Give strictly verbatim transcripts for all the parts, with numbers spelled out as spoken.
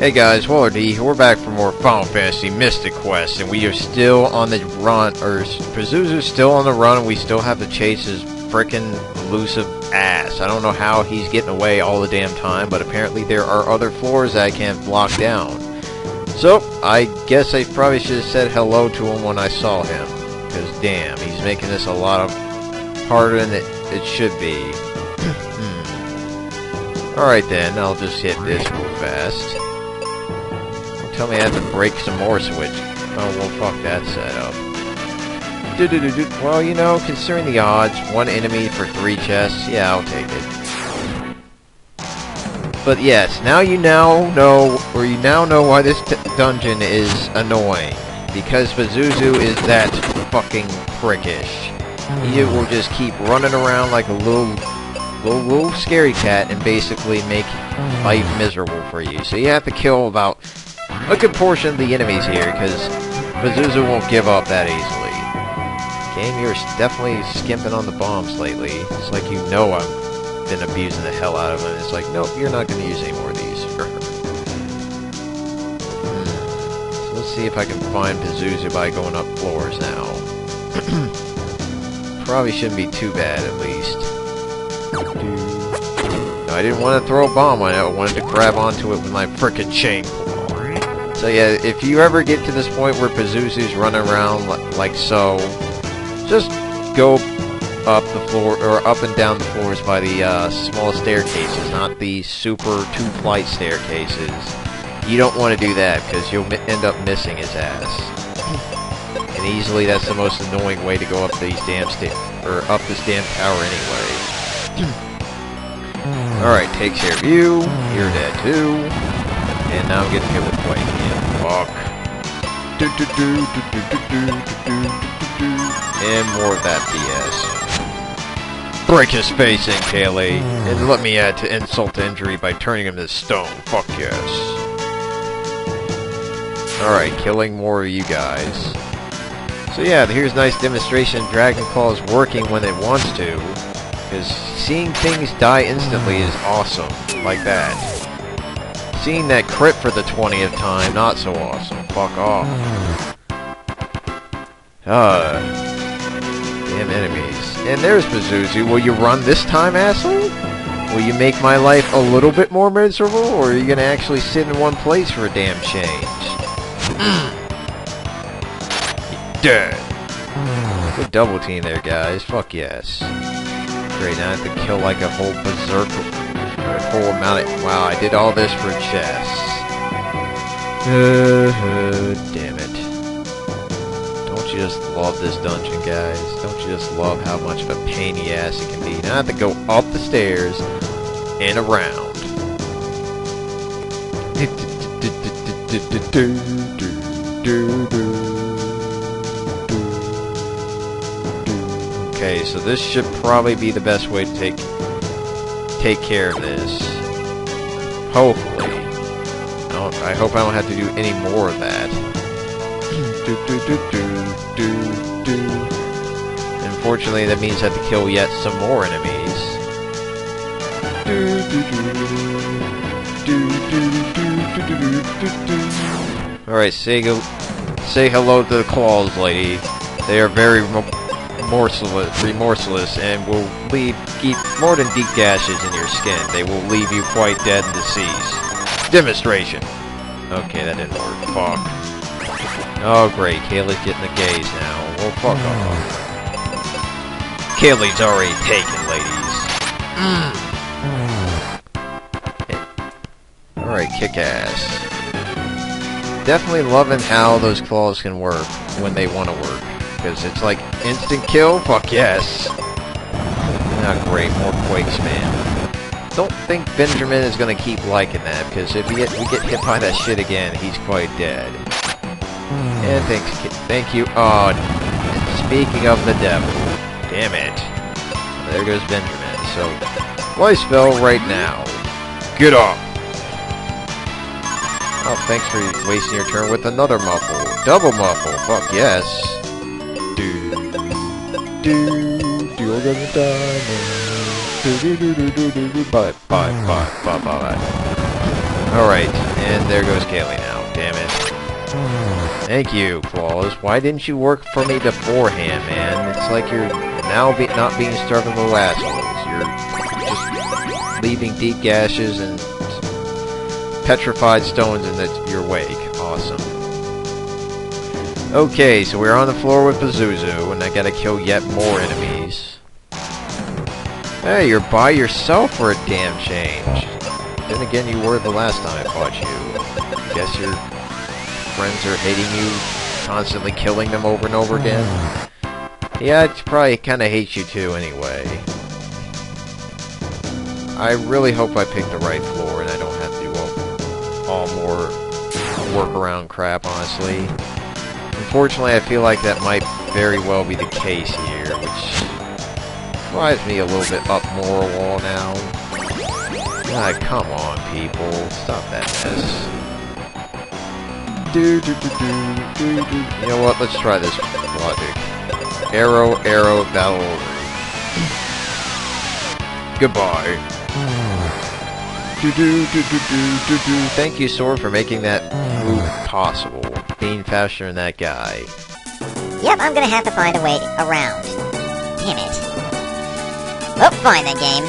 Hey guys, WallerD, we're back for more Final Fantasy Mystic Quest, and we are still on the run, or Pazuzu's still on the run, and we still have to chase his frickin' elusive ass. I don't know how he's getting away all the damn time, but apparently there are other floors that I can't block down. So, I guess I probably should have said hello to him when I saw him, because damn, he's making this a lot of harder than it, it should be. hmm. Alright then, I'll just hit this real fast. Tell me I have to break some more switch. Oh, well, fuck that setup. Do do do do. Well, you know, considering the odds, one enemy for three chests, yeah, I'll take it. But yes, now you now know, or you now know why this t dungeon is annoying. Because Pazuzu is that fucking prickish. He will just keep running around like a little... Little, little scary cat and basically make life miserable for you. So you have to kill about a good portion of the enemies here, because Pazuzu won't give up that easily. Game, you're definitely skimping on the bombs lately. It's like you know I've been abusing the hell out of them. It's like, nope, you're not going to use any more of these. hmm. So let's see if I can find Pazuzu by going up floors now. Probably shouldn't be too bad, at least. No, I didn't want to throw a bomb on it. I wanted to grab onto it with my frickin' chain claw. So yeah, if you ever get to this point where Pazuzu's running around li like so, just go up the floor, or up and down the floors by the uh, small staircases, not the super two-flight staircases. You don't want to do that, because you'll end up missing his ass. And easily that's the most annoying way to go up these damn stairs, or up this damn tower anyway. Alright, take care of you. You're dead too. And now I'm getting hit with quake again. Fuck. And more of that B S. Break his face in, Kaeli. And let me add to insult to injury by turning him to stone. Fuck yes. Alright, killing more of you guys. So yeah, here's a nice demonstration Dragon Claw is working when it wants to. Because seeing things die instantly is awesome, like that. Seeing that crit for the twentieth time, not so awesome. Fuck off. Uh, damn enemies. And there's Pazuzu. Will you run this time, asshole? Will you make my life a little bit more miserable, or are you gonna actually sit in one place for a damn change? You're dead. Good double team there, guys. Fuck yes. Great, now I have to kill like a whole berserk, a whole amount of, wow, I did all this for chests. Uh, uh, damn it. Don't you just love this dungeon, guys? Don't you just love how much of a pain in the ass it can be? Now I have to go up the stairs and around. Okay, so this should probably be the best way to take take care of this. Hopefully. I, I hope I don't have to do any more of that. do, do, do, do, do, do. Unfortunately, that means I have to kill yet some more enemies. Do, do, do. Do, do, do, do, do, do, do. Alright, say, go, say hello to the claws, lady. They are very... Remorseless, remorseless, and will leave keep more than deep gashes in your skin. They will leave you quite dead and deceased. Demonstration. Okay, that didn't work. Fuck. Oh great, Kaeli's getting the gaze now. Well, fuck off. Kaeli's already taken, ladies. Mm. Hey. All right, kick ass. Definitely loving how those claws can work when they want to work. Because it's like instant kill? Fuck yes! Not great, more quakes, man. Don't think Benjamin is going to keep liking that, because if we get, we get hit by that shit again, he's quite dead. And thanks, thank you, oh, speaking of the devil. Damn it. There goes Benjamin, so... Why spell right now? Get up! Oh, thanks for wasting your turn with another muffle. Double muffle, fuck yes! You're gonna die now. Bye, bye, bye, bye, bye, bye. Alright. And there goes Kaeli now. Damn it. Thank you, Claws. Why didn't you work for me beforehand, man? It's like you're now be not being stubborn little assholes. You're just leaving deep gashes and petrified stones in the, your wake. Awesome. Okay, so we're on the floor with Pazuzu, and I gotta kill yet more enemies. Hey, you're by yourself for a damn change. Then again, you were the last time I fought you. Guess your friends are hating you, constantly killing them over and over again. Yeah, I'd probably kinda hate you too anyway. I really hope I picked the right floor and I don't have to do all, all more workaround crap, honestly. Unfortunately, I feel like that might very well be the case here, which drives me a little bit up moral wall now. God, come on, people. Stop that mess. Do, do, do, do, do, do. You know what? Let's try this logic. Arrow, arrow, that'll... Goodbye. Do, do, do, do, do, do, do. Thank you, Sword, for making that move possible. Being faster than that guy. Yep, I'm gonna have to find a way around. Damn it. Oh, fine, that game.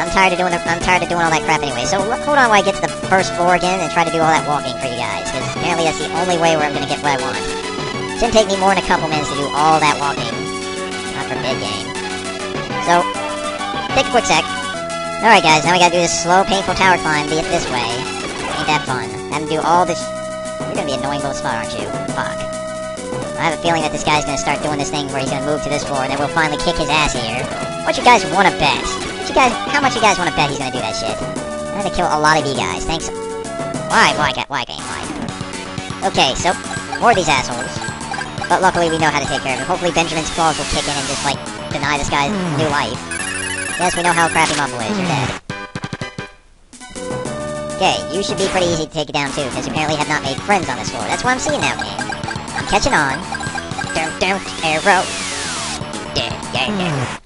I'm tired of doing. I'm tired of doing all that crap anyway. So hold on while I get to the first floor again and try to do all that walking for you guys, because apparently that's the only way where I'm gonna get what I want. It shouldn't take me more than a couple minutes to do all that walking. Not for mid game. So take a quick sec. All right, guys. Now we gotta do this slow, painful tower climb. Be it this way. Ain't that fun? Have to do all this. You're gonna be an annoying little spot, aren't you? Fuck. I have a feeling that this guy's gonna start doing this thing where he's gonna move to this floor, and then we'll finally kick his ass here. What you guys wanna bet? What you guys? How much you guys wanna bet he's gonna do that shit? I'm gonna kill a lot of you guys. Thanks. Why? Why? Why? Game? Why? Okay, so more of these assholes. But luckily, we know how to take care of him. Hopefully, Benjamin's claws will kick in and just like deny this guy's new life. Yes, we know how crappy Muffle is. You're dead. Okay, you should be pretty easy to take it down too, because you apparently have not made friends on this floor. That's what I'm seeing now, game. I'm catching on. Don't, don't, arrow. Yeah, yeah, yeah.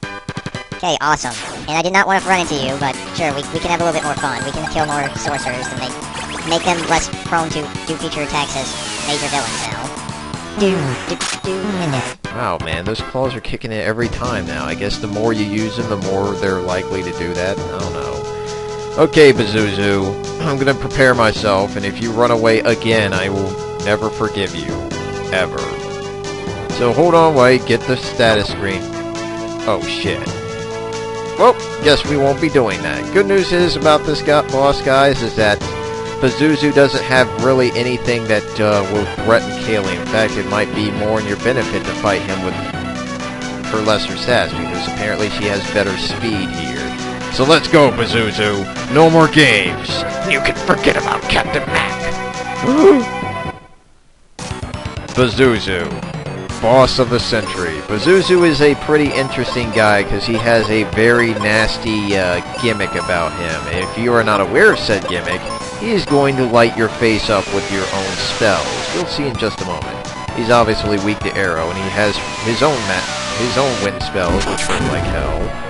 Okay, awesome. And I did not want to run into you, but sure, we, we can have a little bit more fun. We can kill more sorcerers and make make them less prone to do future attacks as major villains now. Do, do, do, and then. Wow, man, those claws are kicking it every time now. I guess the more you use them, the more they're likely to do that. I don't know. Okay, Pazuzu, I'm gonna prepare myself, and if you run away again, I will never forgive you. Ever. So hold on, wait, get the status screen. Oh, shit. Well, guess we won't be doing that. Good news is about this boss, guys, is that Pazuzu doesn't have really anything that uh, will threaten Kaeli. In fact, it might be more in your benefit to fight him with her lesser stats, because apparently she has better speed here. So let's go, Pazuzu. No more games. You can forget about Captain Mac. Pazuzu, boss of the century. Pazuzu is a pretty interesting guy because he has a very nasty uh, gimmick about him. If you are not aware of said gimmick, he is going to light your face up with your own spells. You'll see in just a moment. He's obviously weak to arrow, and he has his own ma his own wind spells, which run like hell.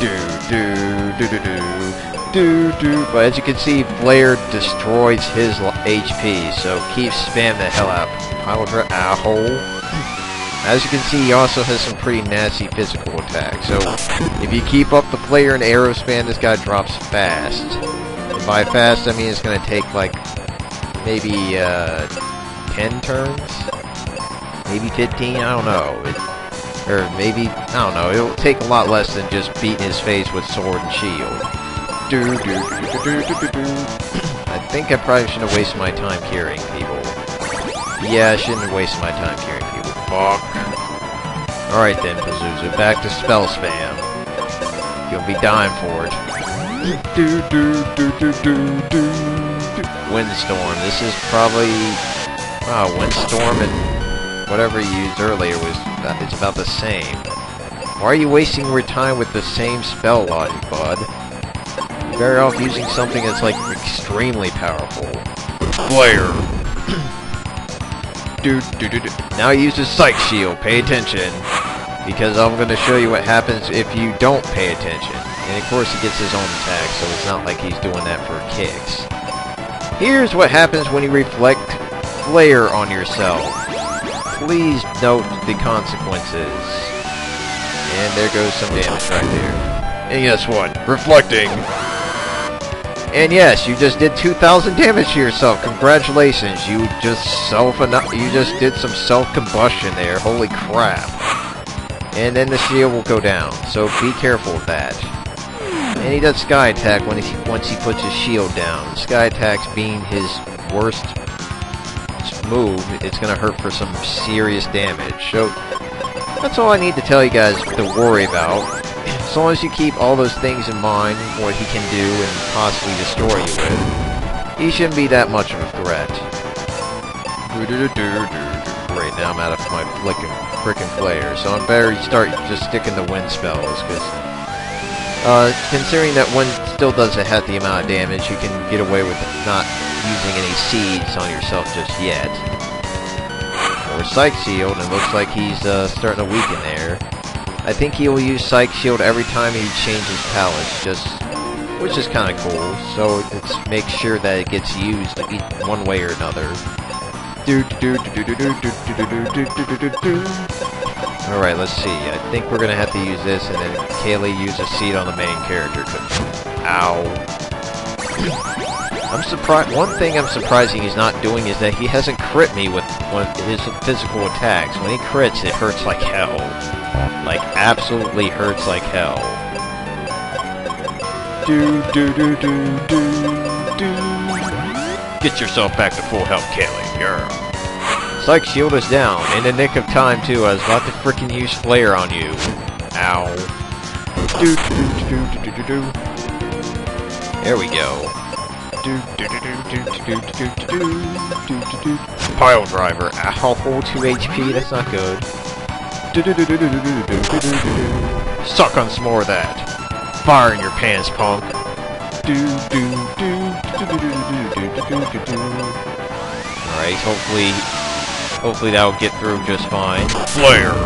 Do, do, do, do, do, do, do. But as you can see, Flare destroys his H P, so keep spamming the hell out. Pile driver, asshole. As you can see, he also has some pretty nasty physical attacks, so if you keep up the Flare and arrow spam, this guy drops fast. And by fast, I mean it's gonna take like maybe uh, ten turns? Maybe fifteen? I don't know. It's Or maybe, I don't know, it'll take a lot less than just beating his face with sword and shield. Do, do, do, do, do, do, do. I think I probably shouldn't have wasted my time carrying people. Yeah, I shouldn't have wasted my time carrying people. Fuck. Alright then, Pazuzu, back to spell spam. You'll be dying for it. Do, do, do, do, do, do, do. Windstorm. This is probably... Wow, Windstorm and... whatever you used earlier was about, it's about the same. Why are you wasting your time with the same spell logic, bud? You're better off using something that's like extremely powerful. Flare. do, do, do, do. Now he uses Psych Shield. Pay attention, because I'm going to show you what happens if you don't pay attention. And of course, he gets his own attack, so it's not like he's doing that for kicks. Here's what happens when you reflect Flare on yourself. Please note the consequences. And there goes some damage right there. And guess what? Reflecting! And yes, you just did two thousand damage to yourself. Congratulations, you just self you just did some self-combustion there. Holy crap. And then the shield will go down, so be careful with that. And he does Sky Attack when he, once he puts his shield down. Sky Attack's being his worst move, it's going to hurt for some serious damage. So, that's all I need to tell you guys to worry about. As long as you keep all those things in mind, what he can do and possibly destroy you with, he shouldn't be that much of a threat. Right now I'm out of my flickin' frickin' Flare, so I'm better start just sticking to wind spells, because... Uh, considering that one still doesn't have the amount of damage, you can get away with not using any seeds on yourself just yet. Or Psych Shield, and it looks like he's uh, starting to weaken there. I think he will use Psych Shield every time he changes pallets, just, which is kind of cool. So it's make sure that it gets used one way or another. Alright, let's see. I think we're going to have to use this, and then Kaeli use a seed on the main character. Ow. I'm surprised. One thing I'm surprising he's not doing is that he hasn't crit me with one of his physical attacks. When he crits, it hurts like hell. Like, absolutely hurts like hell. Do, do, do, do, do, do. Get yourself back to full health, Kaeli. Girl. Psych Shield is down. In the nick of time, too. I was about to freaking use Flare on you. Ow. Do, do, do, do, do, do, do. There we go. Do, do, do, do, do, do, do, do, do, do. Pile driver. Ow. two H P. That's not good. Do, do, do, do, do, do, do, do, do, do. Suck on some more of that. Fire in your pants, punk. Do, do, do, do, do, do, do, do, do, do. Alright, hopefully... Hopefully that'll get through just fine. Flare!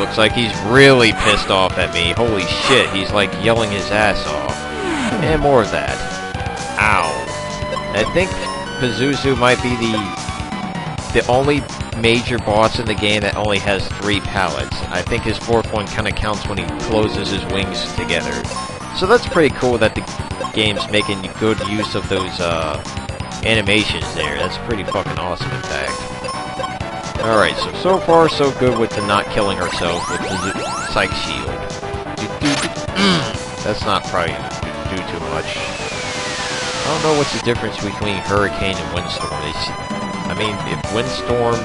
Looks like he's really pissed off at me. Holy shit, he's like yelling his ass off. And more of that. Ow. I think Pazuzu might be the the only major boss in the game that only has three pallets. I think his fourth one kind of counts when he closes his wings together. So that's pretty cool that the game's making good use of those, uh... animations there. That's pretty fucking awesome, in fact. Alright, so so far so good with the not killing herself with the Psych Shield. That's not probably gonna do too much. I don't know what's the difference between Hurricane and Windstorm. It's, I mean, if Windstorm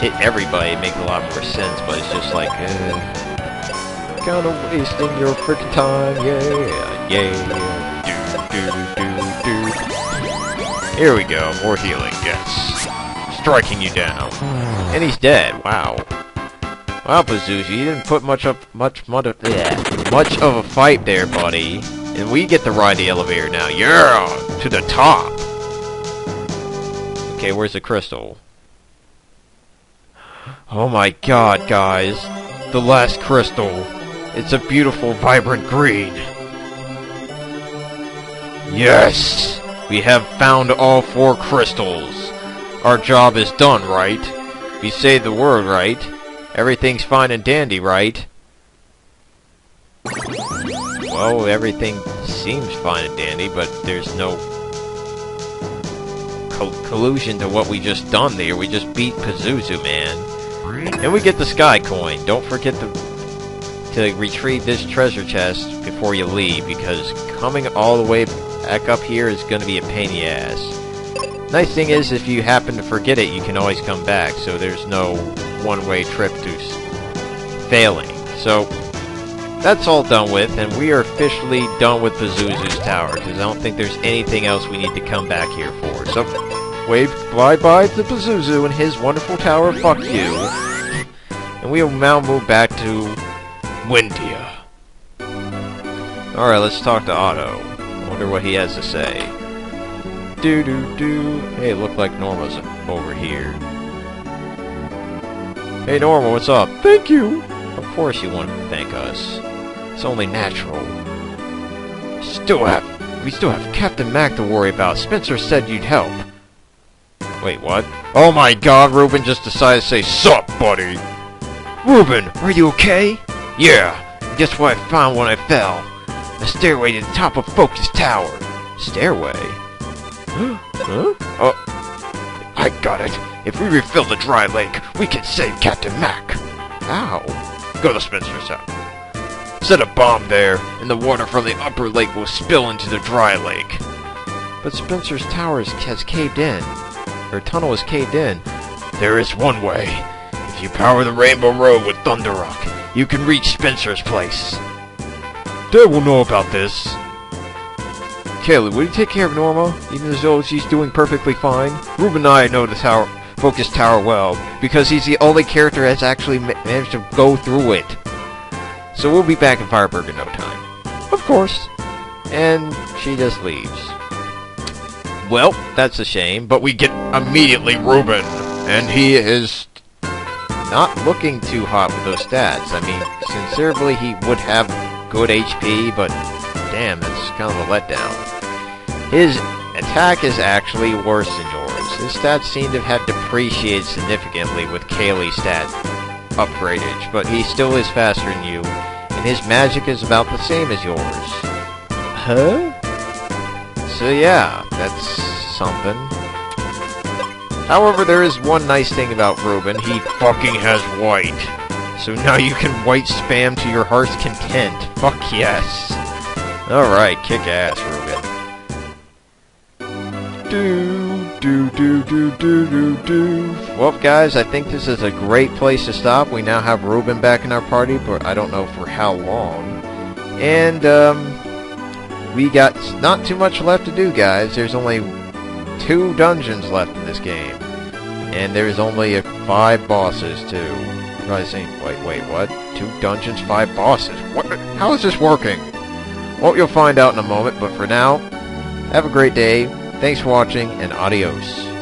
hit everybody, it'd make a lot more sense, but it's just like, uh, kinda wasting your frickin' time, yeah, yeah, yeah. Do, do, do, do. Here we go, more healing, yes. Striking you down. And he's dead, wow. Wow, Pazuzu, you didn't put much up much much of, yeah, much of a fight there, buddy. And we get to ride the elevator now. Yeah! To the top. Okay, where's the crystal? Oh my god, guys. The last crystal. It's a beautiful, vibrant green. Yes! We have found all four crystals. Our job is done, right? We say the word, right? Everything's fine and dandy, right? Well, everything seems fine and dandy, but there's no... Co collusion to what we just done there. We just beat Pazuzu, man. And we get the Sky Coin. Don't forget to... to retrieve this treasure chest before you leave, because coming all the way back up here is going to be a pain in the ass. Nice thing is, if you happen to forget it, you can always come back, so there's no one-way trip to failing. So, that's all done with, and we are officially done with Pazuzu's Tower, because I don't think there's anything else we need to come back here for. So, wave bye-bye to Pazuzu and his wonderful tower, fuck you. And we will now move back to... Windia. Alright, let's talk to Otto. I wonder what he has to say. Do do do. Hey, look like Norma's over here. Hey Norma, what's up? Thank you! Of course you want to thank us. It's only natural. Still have We still have Captain Mac to worry about. Spencer said you'd help. Wait, what? Oh my god, Reuben just decided to say, sup, buddy! Reuben, are you okay? Yeah, guess what I found when I fell? A stairway to the top of Focus Tower. Stairway? Huh? Oh, I got it. If we refill the dry lake, we can save Captain Mac. Ow. Go to Spencer's house. Set a bomb there, and the water from the upper lake will spill into the dry lake. But Spencer's tower has caved in. Her tunnel is caved in. There is one way. If you power the Rainbow Road with Thunder Rock, you can reach Spencer's place. Dad will know about this. Kaeli, will you take care of Norma, even though she's doing perfectly fine? Reuben and I know the tower, Focus Tower well, because he's the only character that's actually ma managed to go through it. So we'll be back in Fireburg in no time. Of course. And she just leaves. Well, that's a shame, but we get immediately Reuben, and he is not looking too hot with those stats. I mean, sincerely, he would have good H P, but damn, that's kind of a letdown. His attack is actually worse than yours. His stats seem to have depreciated significantly with Kaeli's stat upgradage, but he still is faster than you, and his magic is about the same as yours. Huh? So yeah, that's something. However, there is one nice thing about Reuben. He fucking has white. So now you can white spam to your heart's content. Fuck yes. Alright, kick ass, Reuben. Do, do, do, do, do, do, do. Well, guys, I think this is a great place to stop. We now have Reuben back in our party, but I don't know for how long. And, um, we got not too much left to do, guys. There's only two dungeons left in this game, and there's only five bosses too. Probably saying, wait, wait, what? Two dungeons, five bosses? What? How is this working? Well, you'll find out in a moment, but for now, have a great day, thanks for watching, and adios.